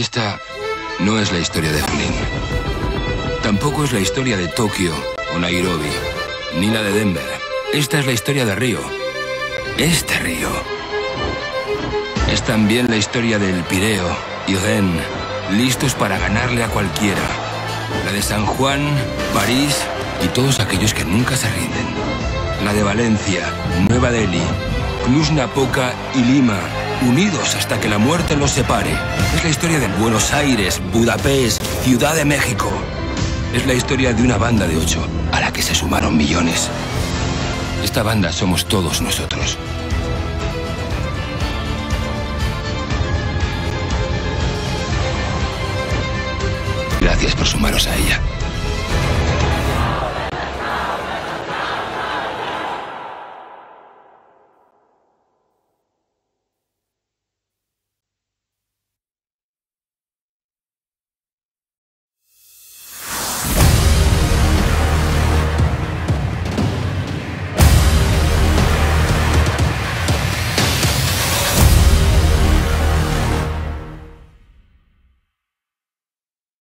Esta no es la historia de Dublín. Tampoco es la historia de Tokio o Nairobi, ni la de Denver. Esta es la historia de Río. Este río. Es también la historia del Pireo y Rennes, listos para ganarle a cualquiera. La de San Juan, París y todos aquellos que nunca se rinden. La de Valencia, Nueva Delhi, Cluj-Napoca y Lima, unidos hasta que la muerte los separe. Es la historia de Buenos Aires, Budapest, Ciudad de México. Es la historia de una banda de 8 a la que se sumaron millones. Esta banda somos todos nosotros. Gracias por sumaros a ella.